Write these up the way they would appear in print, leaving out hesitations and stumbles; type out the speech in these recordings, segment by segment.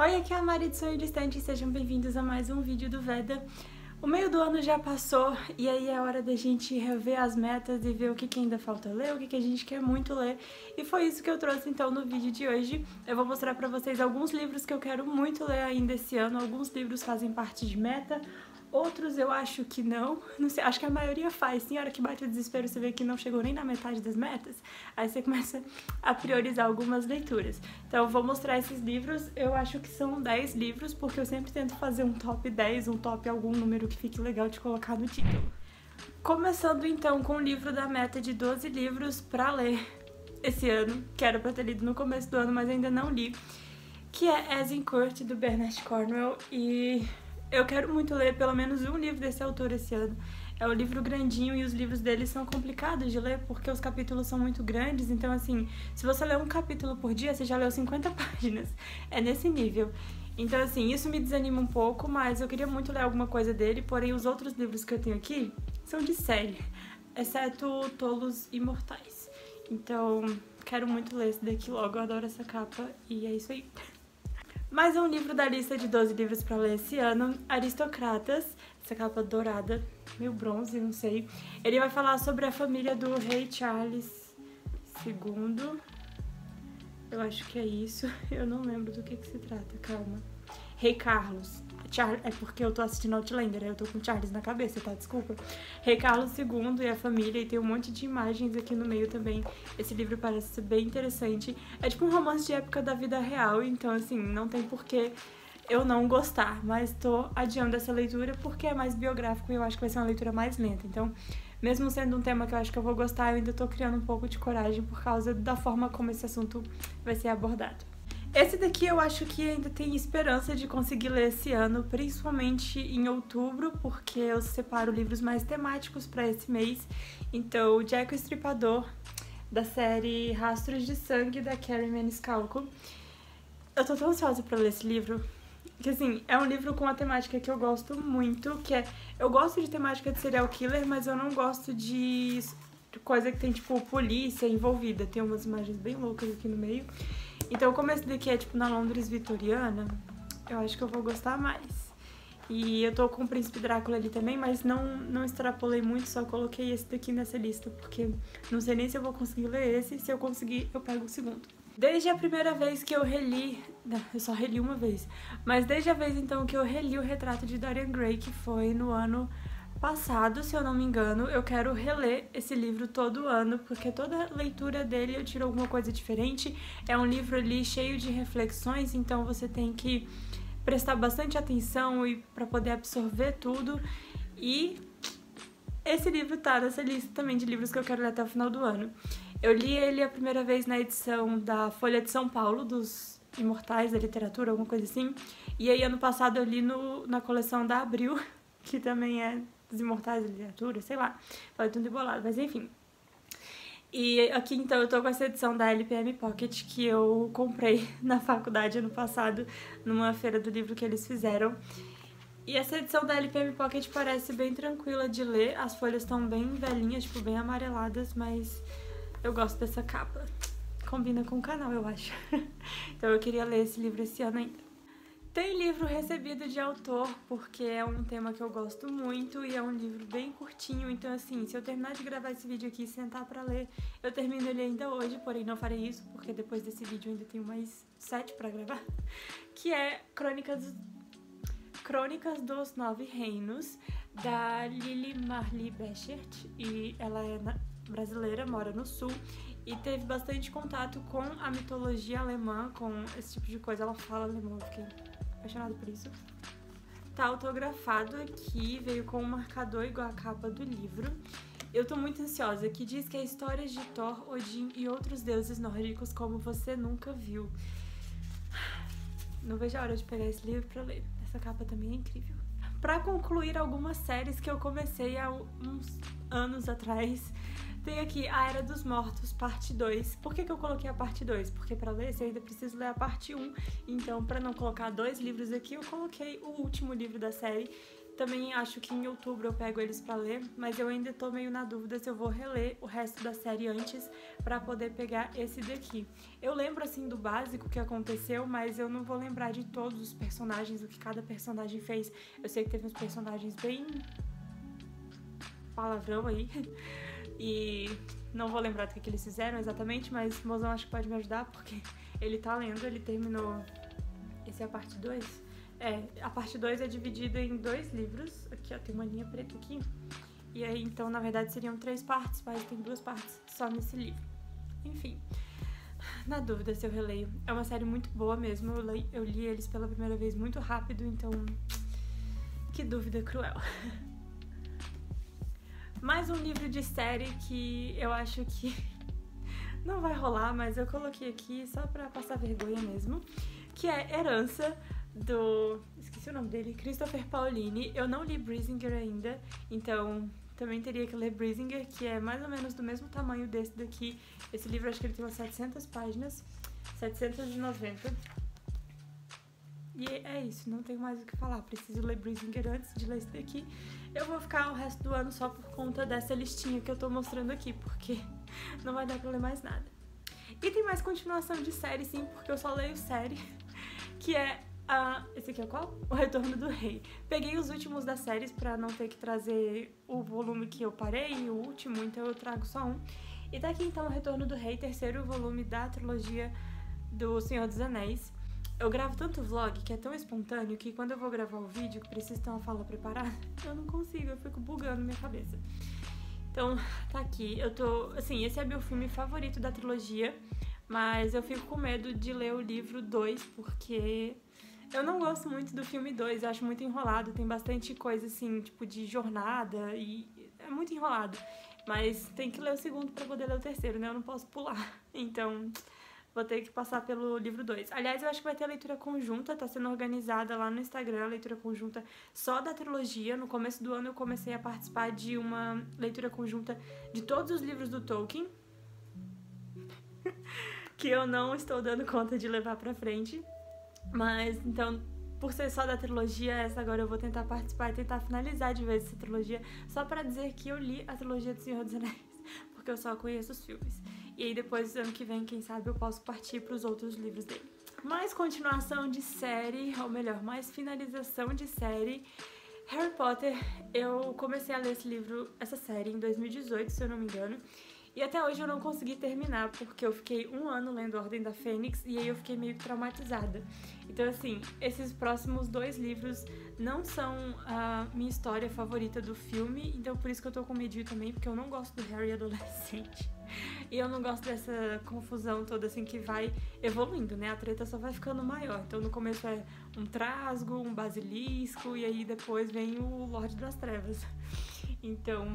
Oi, aqui é a Mari do Sonho Distante e sejam bem-vindos a mais um vídeo do VEDA. O meio do ano já passou e aí é hora da gente rever as metas e ver o que ainda falta ler, o que a gente quer muito ler. E foi isso que eu trouxe então no vídeo de hoje. Eu vou mostrar pra vocês alguns livros que eu quero muito ler ainda esse ano. Alguns livros fazem parte de meta, outros eu acho que não. Não sei, acho que a maioria faz. Sim, a hora que bate o desespero você vê que não chegou nem na metade das metas, aí você começa a priorizar algumas leituras. Então eu vou mostrar esses livros, eu acho que são 10 livros, porque eu sempre tento fazer um top 10, um top algum número que fique legal de colocar no título. Começando então com o livro da meta de 12 livros pra ler esse ano, que era pra ter lido no começo do ano, mas ainda não li, que é Azincourt, do Bernard Cornwell, e... eu quero muito ler pelo menos um livro desse autor esse ano. É um livro grandinho e os livros dele são complicados de ler porque os capítulos são muito grandes. Então, assim, se você ler um capítulo por dia, você já leu 50 páginas. É nesse nível. Então, assim, isso me desanima um pouco, mas eu queria muito ler alguma coisa dele. Porém, os outros livros que eu tenho aqui são de série, exceto Tolos Imortais. Então, quero muito ler esse daqui logo. Eu adoro essa capa e é isso aí. Mais um livro da lista de 12 livros pra ler esse ano, Aristocratas, essa capa dourada, meio bronze, não sei. Ele vai falar sobre a família do rei Charles II, eu acho que é isso, eu não lembro do que se trata, calma. Rei Carlos, é porque eu tô assistindo Outlander, eu tô com Charles na cabeça, tá? Desculpa. Rei Carlos II e a família, e tem um monte de imagens aqui no meio também. Esse livro parece ser bem interessante. É tipo um romance de época da vida real, então assim, não tem porquê eu não gostar. Mas tô adiando essa leitura porque é mais biográfico e eu acho que vai ser uma leitura mais lenta. Então, mesmo sendo um tema que eu acho que eu vou gostar, eu ainda tô criando um pouco de coragem por causa da forma como esse assunto vai ser abordado. Esse daqui eu acho que ainda tem esperança de conseguir ler esse ano, principalmente em outubro, porque eu separo livros mais temáticos para esse mês. Então, Jack o Estripador, da série Rastros de Sangue, da Carrie Meniscalco. Eu tô tão ansiosa pra ler esse livro, que assim, é um livro com uma temática que eu gosto muito, que é... eu gosto de temática de serial killer, mas eu não gosto de coisa que tem, tipo, polícia envolvida. Tem umas imagens bem loucas aqui no meio. Então, como esse daqui é tipo na Londres vitoriana, eu acho que eu vou gostar mais. E eu tô com o Príncipe Drácula ali também, mas não extrapolei muito, só coloquei esse daqui nessa lista, porque não sei nem se eu vou conseguir ler esse, se eu conseguir, eu pego o segundo. Desde a primeira vez que eu reli... não, eu só reli uma vez. Mas desde a vez, então, que eu reli O Retrato de Dorian Gray, que foi no ano passado, se eu não me engano, eu quero reler esse livro todo ano, porque toda leitura dele eu tiro alguma coisa diferente. É um livro ali cheio de reflexões, então você tem que prestar bastante atenção e para poder absorver tudo. E esse livro tá nessa lista também de livros que eu quero ler até o final do ano. Eu li ele a primeira vez na edição da Folha de São Paulo, dos Imortais da Literatura, alguma coisa assim. E aí ano passado eu li na coleção da Abril, que também é dos Imortais da Literatura, sei lá, falei tudo embolado, mas enfim. E aqui então eu tô com essa edição da LPM Pocket que eu comprei na faculdade ano passado, numa feira do livro que eles fizeram. E essa edição da LPM Pocket parece bem tranquila de ler, as folhas estão bem velhinhas, tipo bem amareladas, mas eu gosto dessa capa. Combina com o canal, eu acho. Então eu queria ler esse livro esse ano ainda. Tem livro recebido de autor, porque é um tema que eu gosto muito e é um livro bem curtinho, então assim, se eu terminar de gravar esse vídeo aqui e sentar pra ler, eu termino ele ainda hoje, porém não farei isso, porque depois desse vídeo eu ainda tenho mais 7 pra gravar, que é Crônicas dos Nove Reinos, da Lili Marli Bechert, e ela é brasileira, mora no sul, e teve bastante contato com a mitologia alemã, com esse tipo de coisa, ela fala alemão, eu fiquei... apaixonado por isso. Tá autografado aqui, veio com um marcador igual a capa do livro. Eu tô muito ansiosa, que diz que é histórias de Thor, Odin e outros deuses nórdicos como você nunca viu. Não vejo a hora de pegar esse livro pra ler. Essa capa também é incrível. Pra concluir algumas séries que eu comecei há uns anos atrás, tem aqui A Era dos Mortos, parte 2. Por que eu coloquei a parte 2? Porque pra ler esse eu ainda preciso ler a parte 1. Então, pra não colocar 2 livros aqui, eu coloquei o último livro da série, Também acho que em outubro eu pego eles pra ler, mas eu ainda tô meio na dúvida se eu vou reler o resto da série antes pra poder pegar esse daqui. Eu lembro, assim, do básico que aconteceu, mas eu não vou lembrar de todos os personagens, o que cada personagem fez. Eu sei que teve uns personagens bem... palavrão aí. E não vou lembrar do que eles fizeram exatamente, mas o mozão acho que pode me ajudar, porque ele tá lendo, ele terminou... Essa é a parte 2? É, a parte 2 é dividida em dois livros. Aqui, ó, tem uma linha preta aqui. E aí, então, na verdade, seriam três partes, mas tem duas partes só nesse livro. Enfim, na dúvida se eu releio. É uma série muito boa mesmo, eu li eles pela primeira vez muito rápido, então... que dúvida cruel. Mais um livro de série que eu acho que não vai rolar, mas eu coloquei aqui só pra passar vergonha mesmo, que é Herança, do... esqueci o nome dele, Christopher Paolini. Eu não li Brisinger ainda, então também teria que ler Brisinger, que é mais ou menos do mesmo tamanho desse daqui. Esse livro, acho que ele tem umas 700 páginas, 790. E é isso, não tenho mais o que falar, preciso ler Brisinger antes de ler esse daqui. Eu vou ficar o resto do ano só por conta dessa listinha que eu tô mostrando aqui, porque não vai dar pra ler mais nada. E tem mais continuação de série, sim, porque eu só leio série, que é... esse aqui é qual? O Retorno do Rei. Peguei os últimos das séries pra não ter que trazer o volume que eu parei, o último, então eu trago só um. E tá aqui então o Retorno do Rei, terceiro volume da trilogia do Senhor dos Anéis. Eu gravo tanto vlog, que é tão espontâneo, que quando eu vou gravar o vídeo, que precisa ter uma fala preparada, eu não consigo, eu fico bugando minha cabeça. Então, tá aqui. Eu tô... assim, esse é meu filme favorito da trilogia, mas eu fico com medo de ler o livro 2, porque... eu não gosto muito do filme 2, eu acho muito enrolado, tem bastante coisa assim, tipo de jornada, e é muito enrolado. Mas tem que ler o segundo pra poder ler o terceiro, né? Eu não posso pular, então vou ter que passar pelo livro 2. Aliás, eu acho que vai ter a leitura conjunta, tá sendo organizada lá no Instagram, a leitura conjunta só da trilogia. No começo do ano eu comecei a participar de uma leitura conjunta de todos os livros do Tolkien, que eu não estou dando conta de levar pra frente. Mas, então, por ser só da trilogia, essa agora eu vou tentar participar e tentar finalizar de vez essa trilogia, só pra dizer que eu li a trilogia do Senhor dos Anéis, porque eu só conheço os filmes. E aí depois, ano que vem, quem sabe, eu posso partir pros outros livros dele. Mais continuação de série, ou melhor, mais finalização de série, Harry Potter. Eu comecei a ler esse livro, essa série, em 2018, se eu não me engano. E até hoje eu não consegui terminar, porque eu fiquei um ano lendo Ordem da Fênix e aí eu fiquei meio traumatizada. Então, assim, esses próximos dois livros não são a minha história favorita do filme, então por isso que eu tô com medinho também, porque eu não gosto do Harry adolescente. E eu não gosto dessa confusão toda, assim, que vai evoluindo, né? A treta só vai ficando maior. Então no começo é um trasgo, um basilisco, e aí depois vem o Lorde das Trevas. Então...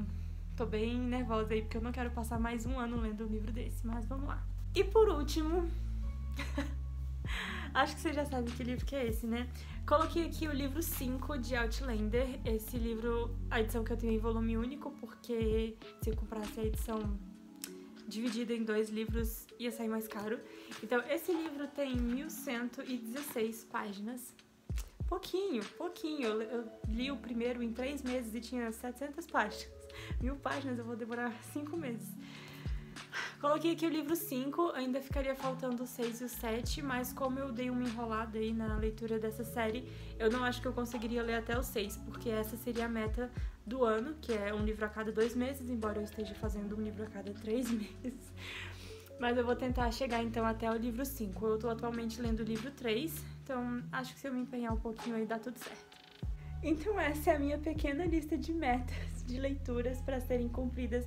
tô bem nervosa aí, porque eu não quero passar mais um ano lendo um livro desse, mas vamos lá. E por último, acho que você já sabe que livro que é esse, né? Coloquei aqui o livro 5 de Outlander. Esse livro, a edição que eu tenho em volume único, porque se eu comprasse a edição dividida em dois livros, ia sair mais caro. Então, esse livro tem 1116 páginas. Pouquinho, pouquinho. Eu li o primeiro em 3 meses e tinha 700 páginas. 1000 páginas, eu vou demorar 5 meses. Coloquei aqui o livro 5, ainda ficaria faltando o 6 e o 7, mas como eu dei uma enrolada aí na leitura dessa série, eu não acho que eu conseguiria ler até o 6, porque essa seria a meta do ano, que é um livro a cada 2 meses, embora eu esteja fazendo um livro a cada 3 meses. Mas eu vou tentar chegar então até o livro 5. Eu tô atualmente lendo o livro 3, então acho que se eu me empenhar um pouquinho aí dá tudo certo. Então essa é a minha pequena lista de metas, de leituras para serem cumpridas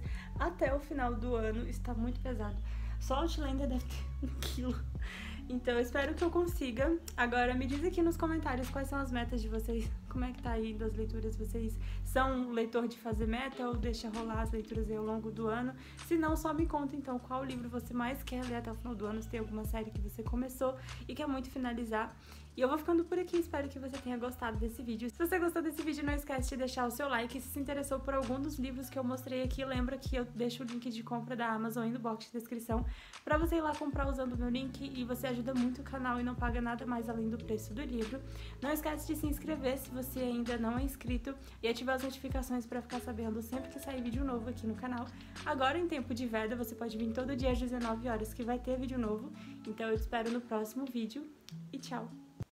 até o final do ano. Está muito pesado. Só o Outlander deve ter 1 quilo. Então eu espero que eu consiga. Agora me diz aqui nos comentários quais são as metas de vocês. Como é que tá aí das leituras? Vocês são um leitor de fazer meta ou deixa rolar as leituras aí ao longo do ano? Se não, só me conta então qual livro você mais quer ler até o final do ano. Se tem alguma série que você começou e quer muito finalizar. E eu vou ficando por aqui, espero que você tenha gostado desse vídeo. Se você gostou desse vídeo, não esquece de deixar o seu like. E se interessou por algum dos livros que eu mostrei aqui, lembra que eu deixo o link de compra da Amazon aí no box de descrição pra você ir lá comprar usando o meu link, e você ajuda muito o canal e não paga nada mais além do preço do livro. Não esquece de se inscrever se você ainda não é inscrito e ativar as notificações pra ficar sabendo sempre que sair vídeo novo aqui no canal. Agora, em tempo de VEDA, você pode vir todo dia às 19 horas que vai ter vídeo novo. Então eu te espero no próximo vídeo e tchau!